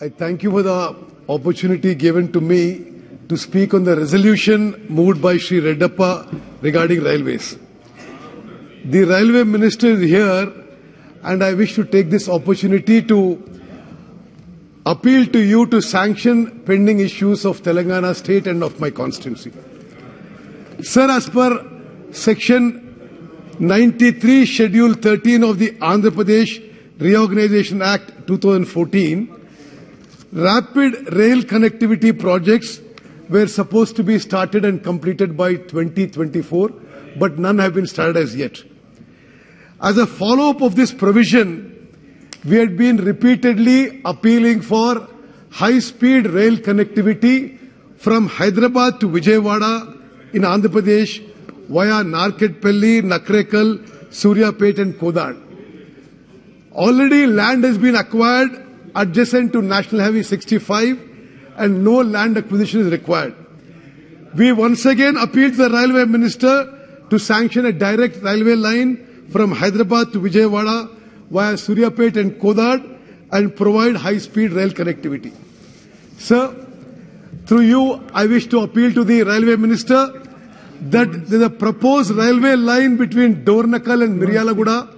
I thank you for the opportunity given to me to speak on the resolution moved by Shri Reddappa regarding railways. The railway minister is here, and I wish to take this opportunity to appeal to you to sanction pending issues of Telangana state and of my constituency. Sir, as per Section 93, Schedule 13 of the Andhra Pradesh Reorganization Act 2014, rapid rail connectivity projects were supposed to be started and completed by 2024, but none have been started as yet. As a follow-up of this provision, we had been repeatedly appealing for high-speed rail connectivity from Hyderabad to Vijayawada in Andhra Pradesh via Narketpalli, Nakrekal, Suryapet and Kodad. Already land has been acquired adjacent to National Highway 65 and no land acquisition is required. We once again appeal to the Railway Minister to sanction a direct railway line from Hyderabad to Vijayawada via Suryapet and Kodad and provide high-speed rail connectivity. Sir, through you, I wish to appeal to the Railway Minister that there is a proposed railway line between Dornakal and Miryalaguda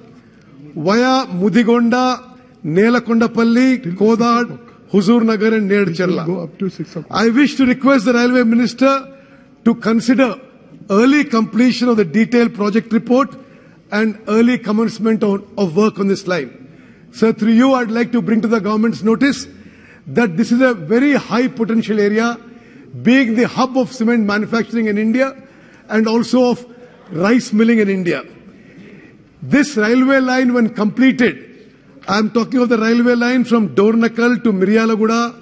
via Mudigonda, Nelakondapalli, Kodad, Huzur Nagar and Neercharla. I wish to request the Railway Minister to consider early completion of the detailed project report and early commencement of work on this line. Sir, through you, I'd like to bring to the government's notice that this is a very high potential area, being the hub of cement manufacturing in India and also of rice milling in India. This railway line, when completed, I'm talking of the railway line from Dornakal to Miryalaguda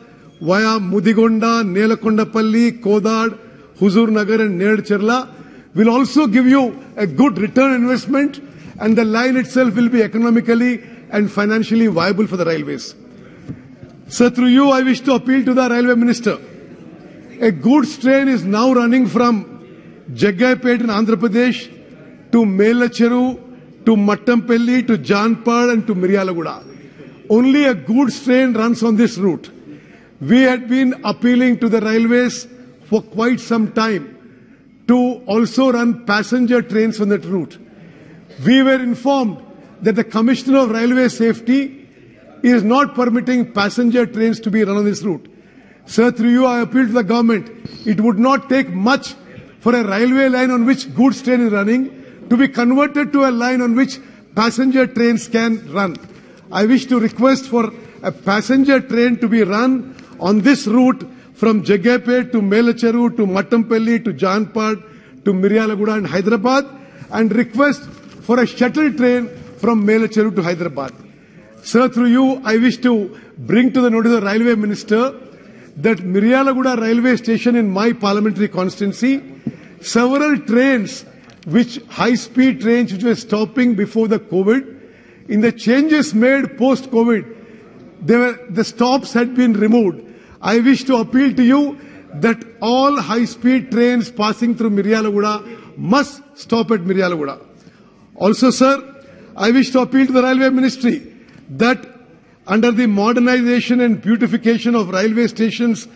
via Mudigonda, Nelakondapalli, Kodad, Huzur Nagar and Neercharla, will also give you a good return investment, and the line itself will be economically and financially viable for the railways. Sir, through you, I wish to appeal to the Railway Minister. A goods train is now running from Jaggaipet in Andhra Pradesh to Melacheru, to Mattampalli, to Janpad and to Miryalaguda. Only a goods train runs on this route. We had been appealing to the railways for quite some time to also run passenger trains on that route. We were informed that the Commissioner of Railway Safety is not permitting passenger trains to be run on this route. Sir, through you, I appeal to the government. It would not take much for a railway line on which goods train is running to be converted to a line on which passenger trains can run. I wish to request for a passenger train to be run on this route from Jaggaipet to Melacheru to Mattampalli to Janpad to Miryalaguda and Hyderabad, and request for a shuttle train from Melacheru to Hyderabad. Sir, through you, I wish to bring to the notice of the Railway Minister that Miryalaguda railway station in my parliamentary constituency, several trains, which high-speed trains which were stopping before the COVID, in the changes made post-COVID, the stops had been removed. I wish to appeal to you that all high-speed trains passing through Miryalaguda must stop at Miryalaguda. Also, sir, I wish to appeal to the Railway Ministry that under the modernization and beautification of railway stations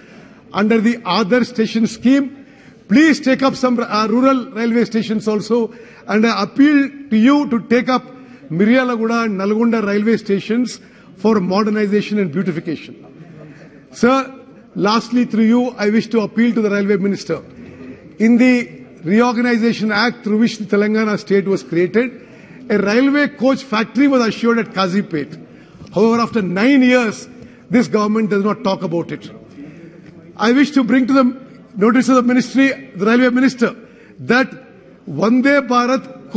under the Adarsh station scheme, please take up some rural railway stations also, and I appeal to you to take up Miryalaguda and Nalgonda railway stations for modernization and beautification. Sir, lastly, through you, I wish to appeal to the Railway Minister. In the Reorganization Act through which the Telangana state was created, a railway coach factory was assured at Kazipet. However, after 9 years, this government does not talk about it. I wish to bring to the notice of the ministry, the Railway Minister, that Vande Bharat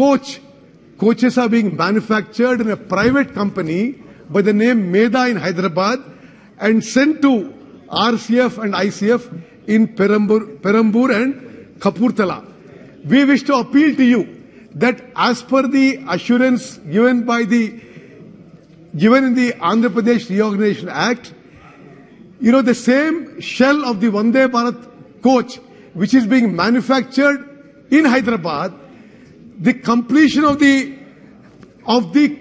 coaches are being manufactured in a private company by the name Medha in Hyderabad and sent to RCF and ICF in Perambur and Kapurtala. We wish to appeal to you that as per the assurance given in the Andhra Pradesh Reorganization Act, you know, the same shell of the Vande Bharat coach which is being manufactured in Hyderabad, the completion of the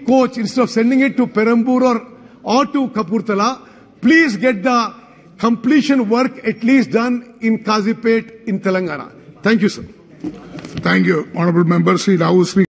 coach, instead of sending it to Perambur or to Kapurtala, Please get the completion work at least done in Kazipet in Telangana. Thank you, sir. Thank you, Honorable Member Sri Rahusmi.